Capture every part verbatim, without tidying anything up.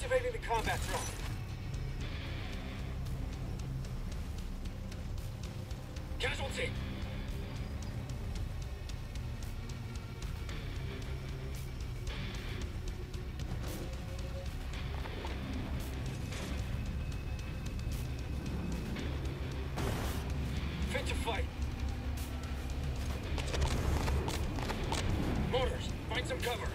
Activating the combat drone. Casualty! Fit to fight. Motors, find some cover.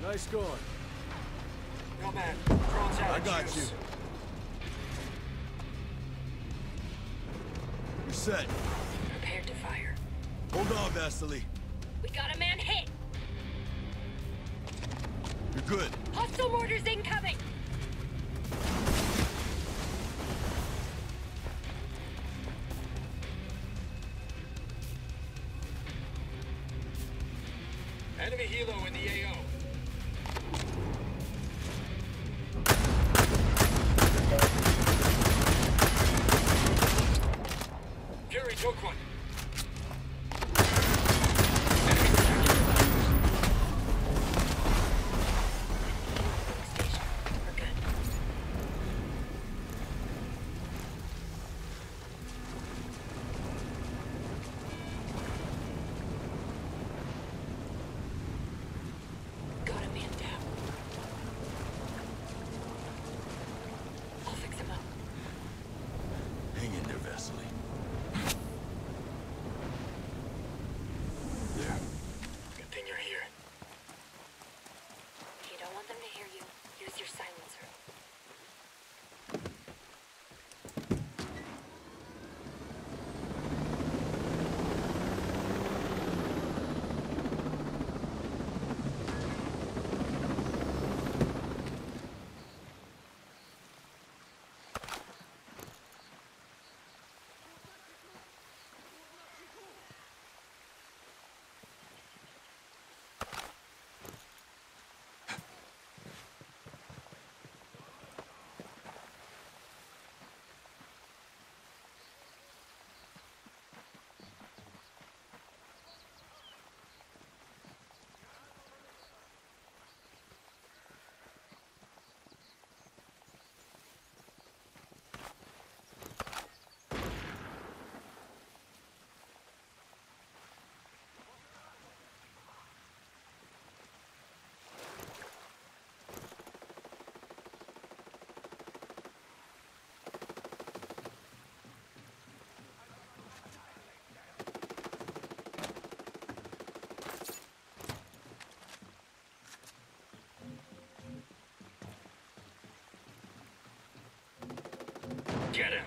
Nice going. No man, drones out. I got you. You're set. Prepare to fire. Hold on, Vasily. We got a man hit. You're good. Hostile mortars incoming. Enemy helo in the A O. Get him!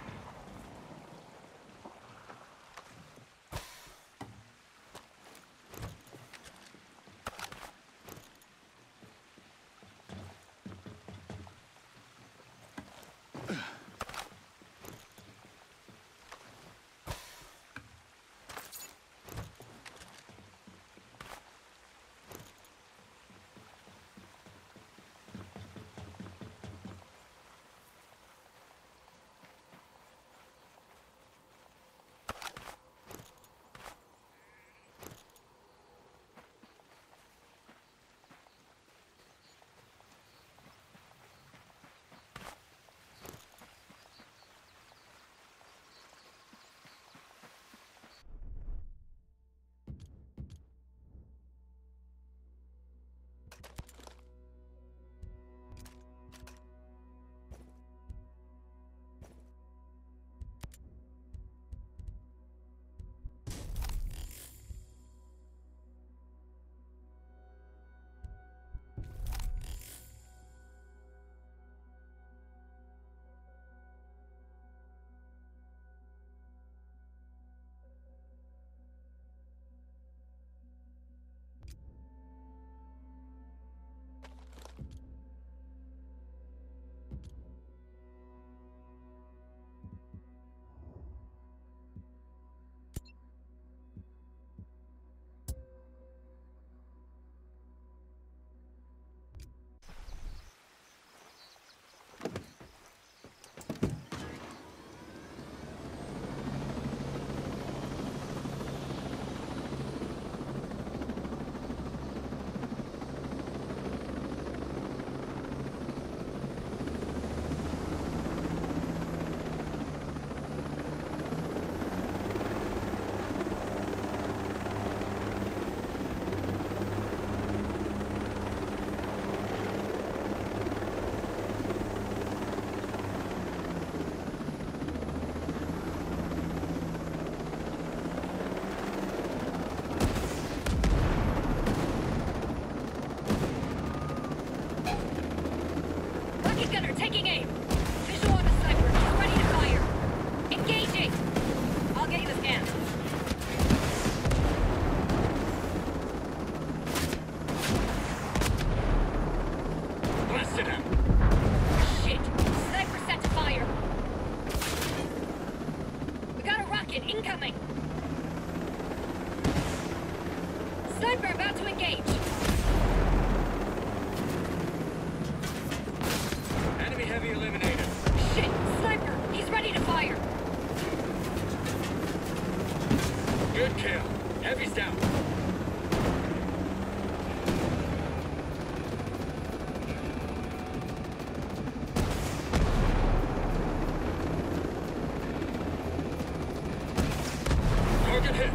center, taking aim. Visual on the sniper, he's ready to fire. Engaging. I'll get you the scan. Blasted him. Shit. Sniper set to fire. We got a rocket incoming. Sniper about to engage. Heavy eliminator. Shit! Sniper! He's ready to fire! Good kill. Heavy's down. Target hit.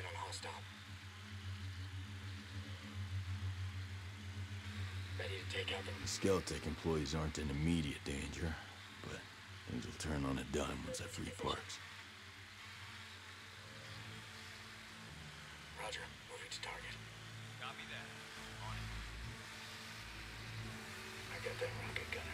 In on hostile. Ready to take out the Skeltec employees aren't in immediate danger, but things will turn on a dime once I free Parks. Roger, moving to target. Copy that. On it. I got that rocket gunner.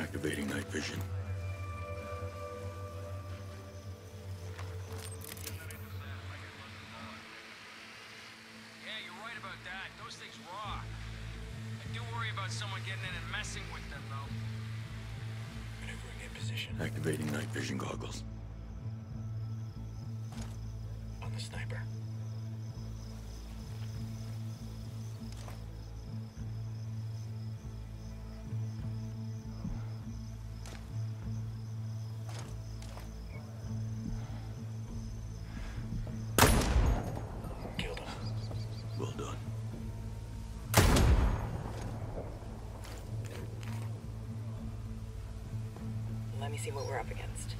Activating night vision. about someone getting in and messing with them, though. Maneuvering in position. Activating night vision goggles. On the sniper. See what we're up against.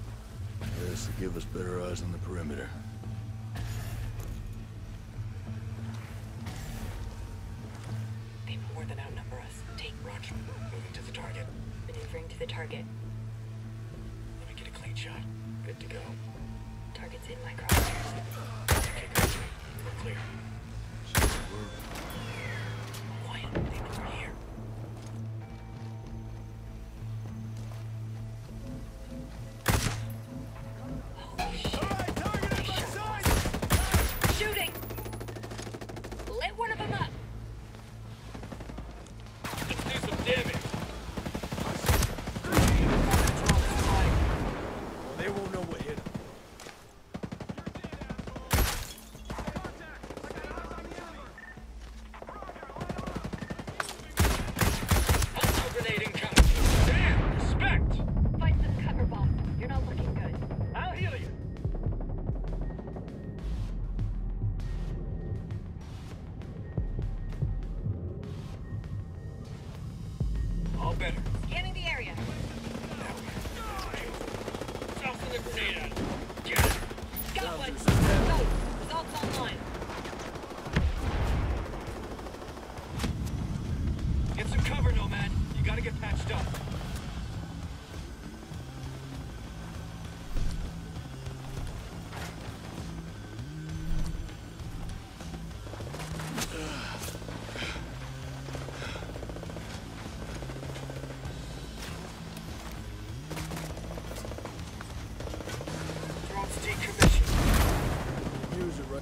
This will give us better eyes on the perimeter. They more than outnumber us. Take Roger. Moving to the target. Maneuvering to the target. Let me get a clean shot. Good to go. Target's in my crosshairs. Okay, guys. We're clear. Quiet. They know we're here.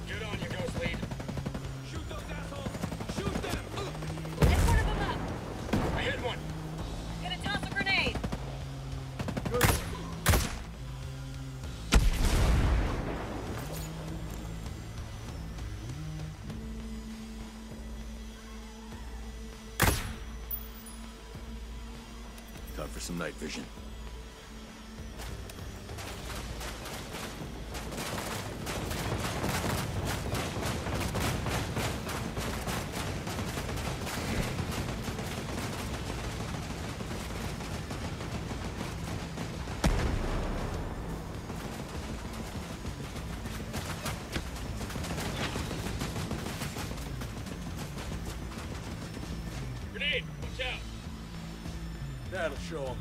Get on your Ghost Lady. Shoot those assholes! Shoot them! Hit one of them up! I hit one! I'm gonna toss a grenade! Good. Time for some night vision. That'll show them.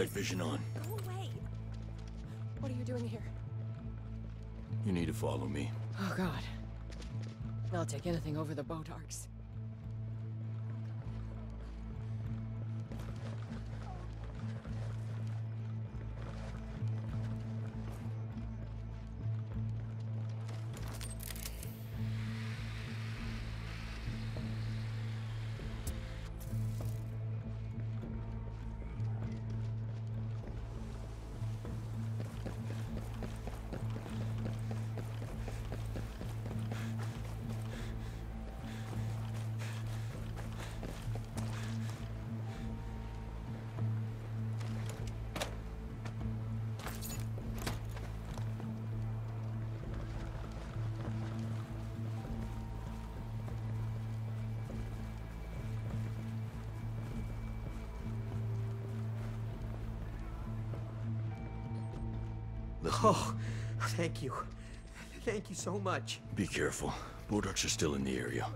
Night vision on. Go away. What are you doing here? You need to follow me. Oh, God. I'll take anything over the Bodarks. Oh, thank you. Thank you so much. Be careful. Bodarks are still in the area.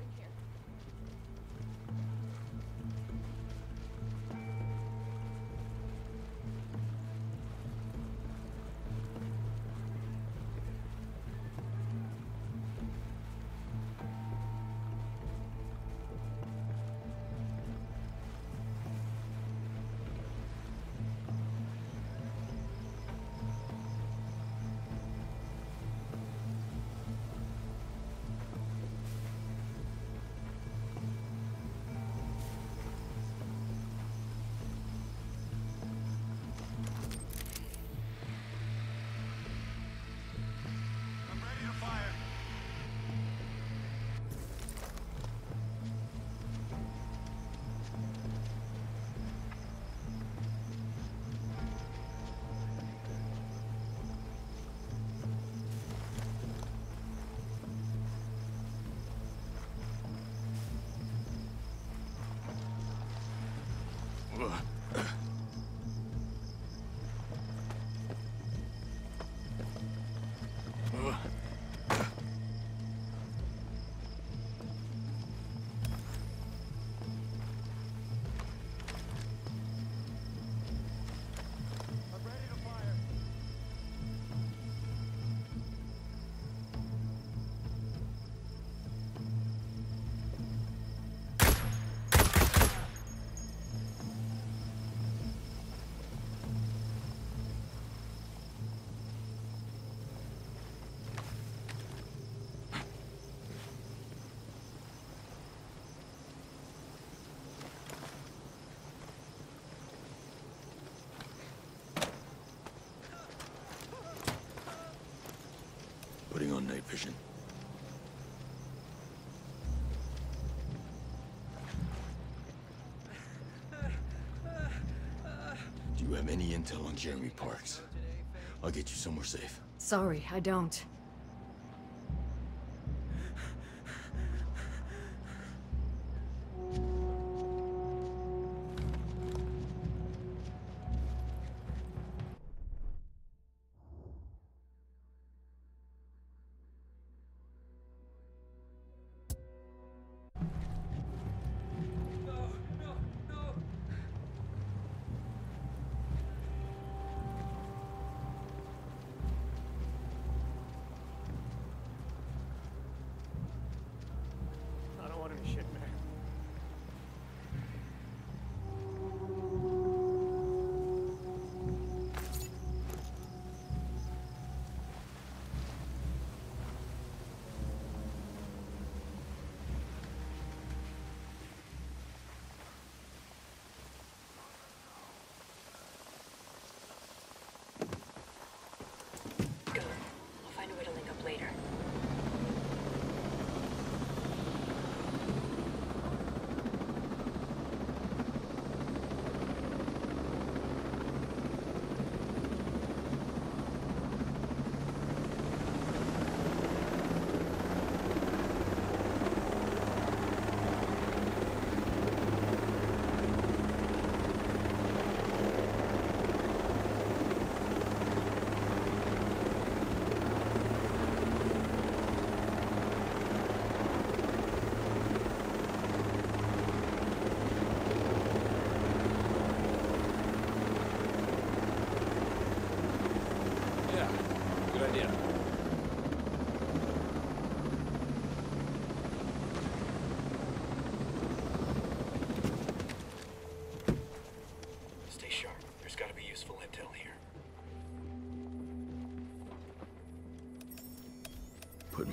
Putting on night vision. Do you have any intel on Jeremy Parks? I'll get you somewhere safe. Sorry, I don't.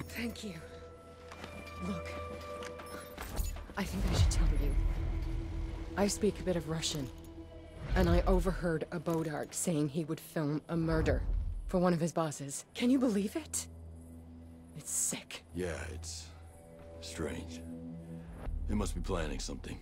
Thank you. Look, I think I should tell you. I speak a bit of Russian, and I overheard a Bodark saying he would film a murder for one of his bosses. Can you believe it? It's sick. Yeah, it's strange. They must be planning something.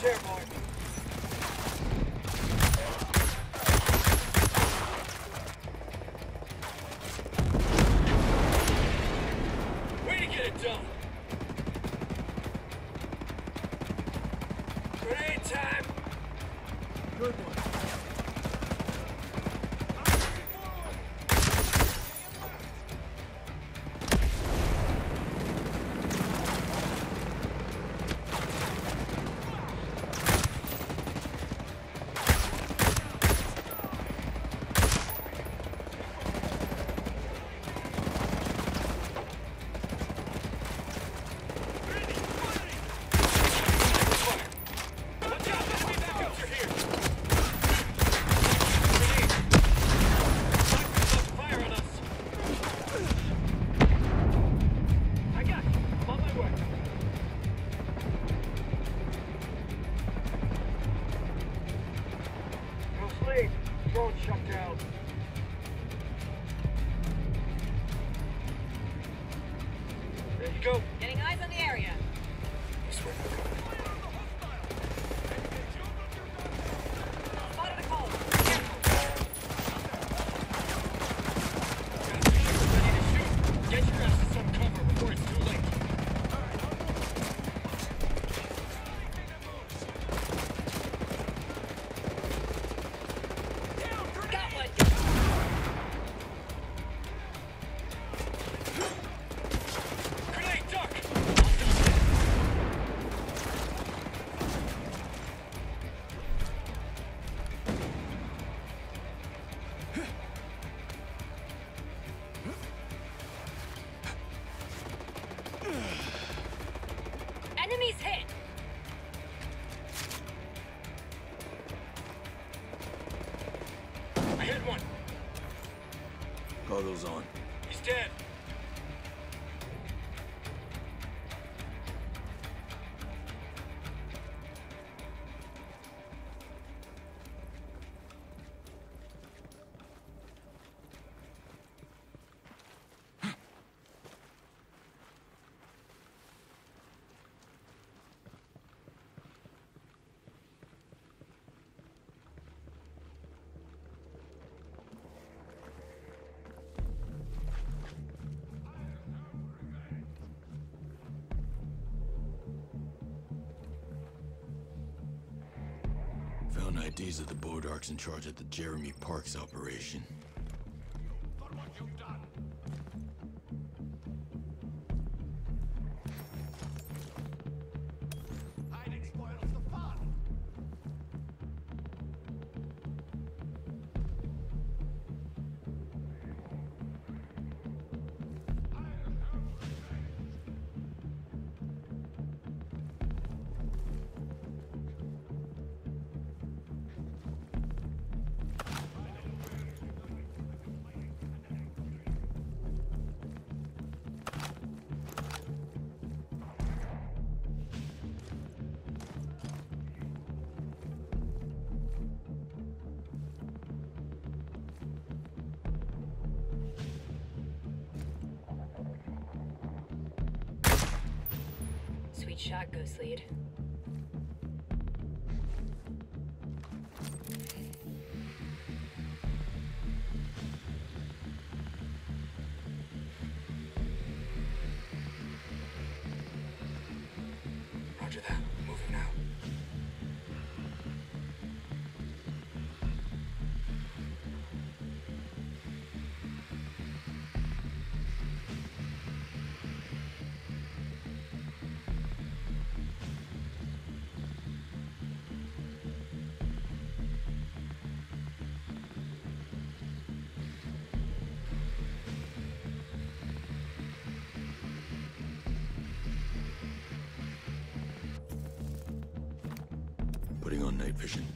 Almost there, boy. Way to get it done. Grenade time. Good one. Drone shut down. There you go. Getting eyes on the area. This way. Spotted a call. Careful. Ready to shoot. Get your ass to some cover before it's too late. Enemies hit! I hit one. Goggles on. He's dead. I Ds of the Bodarks in charge at the Jeremy Parks operation. But what you've done. Hiding spoils the fun. Shot, Ghost Lady. Roger that. Moving now. Putting on night vision.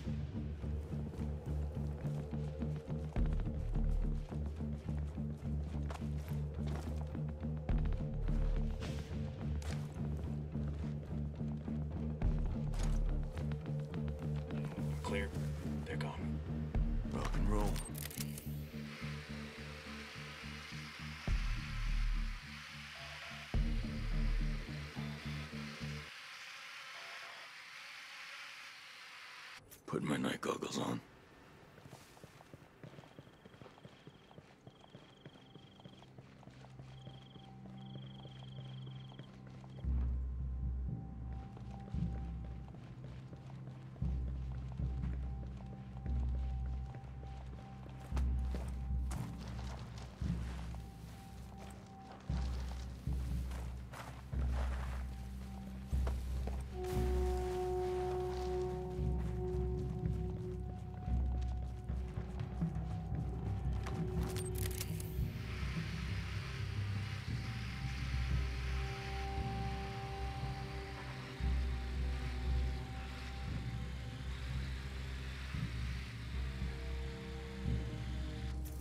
Clear. They're gone. Rock and roll. Put my night goggles on.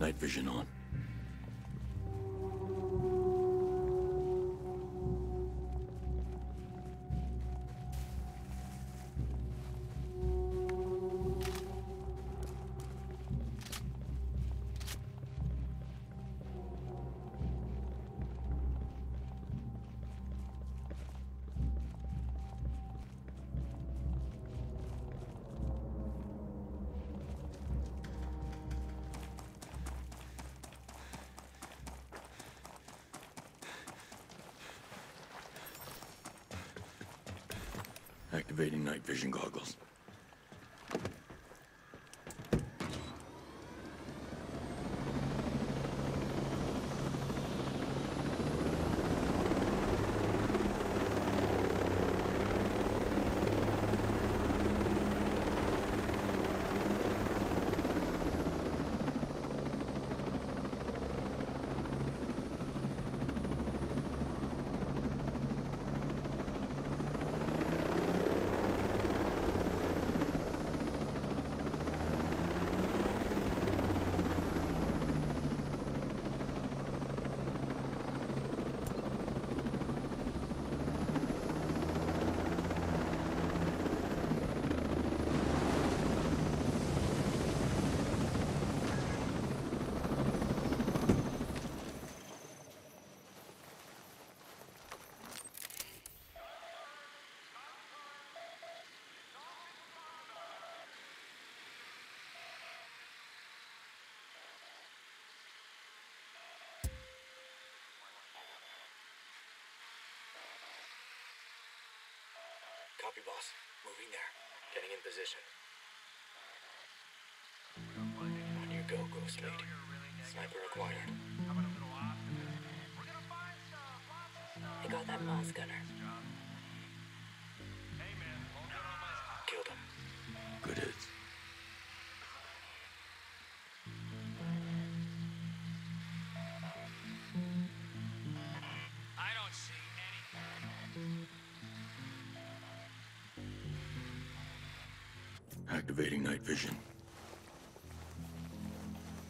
Night vision on. Activating night vision goggles. Copy, boss. Moving there. Getting in position. On you go, Ghost Lady. Sniper acquired. I got that Moss Gunner. Killed him. Good hits. Activating night vision.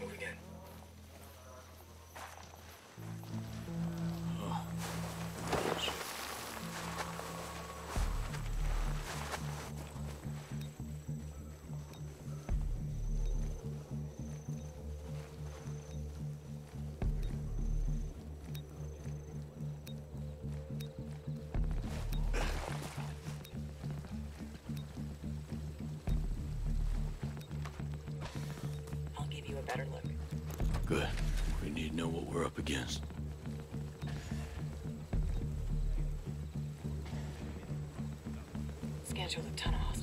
Move again. Oh. Better look. Good. We need to know what we're up against. Schedule a ton of hostiles.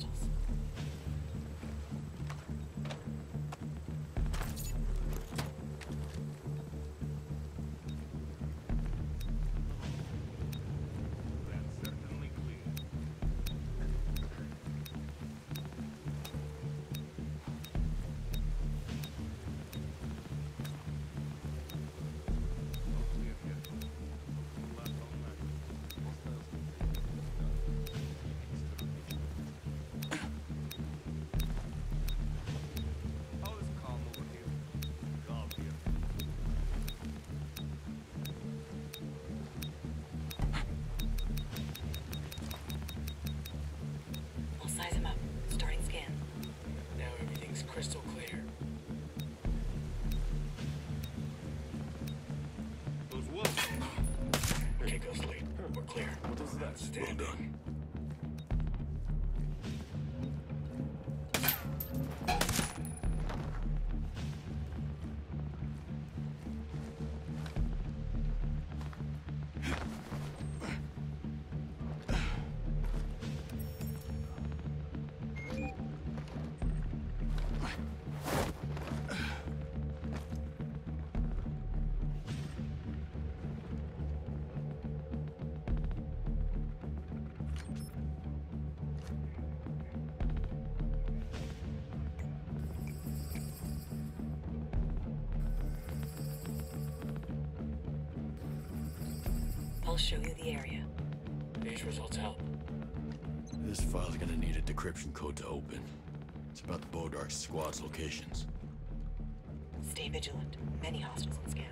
Well done. I'll show you the area. These results help. This file's gonna need a decryption code to open. It's about the Bodarks squad's locations. Stay vigilant. Many hostiles in scan.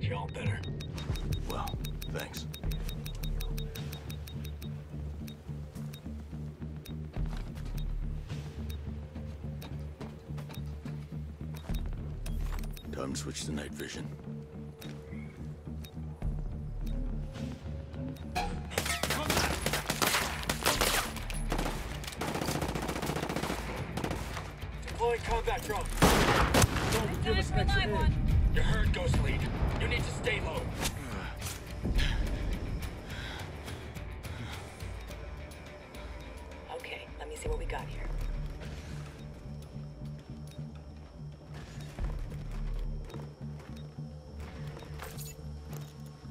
Y'all better. Well, thanks. Time to switch to night vision. Deploying combat drone. Don't give us next one. You heard, Ghost Lady. You need to stay low. Okay, let me see what we got here.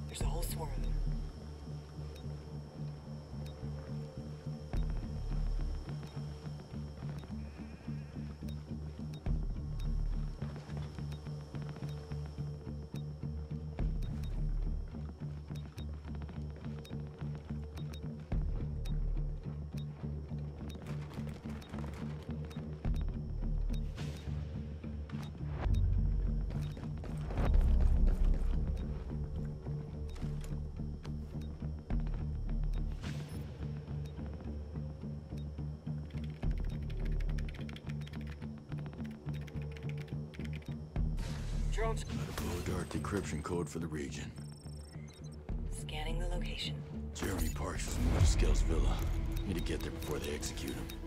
There's a whole swarm. Drones. Bodart decryption code for the region. Scanning the location. Jeremy Parks was moved to Skell's Villa. Need to get there before they execute him.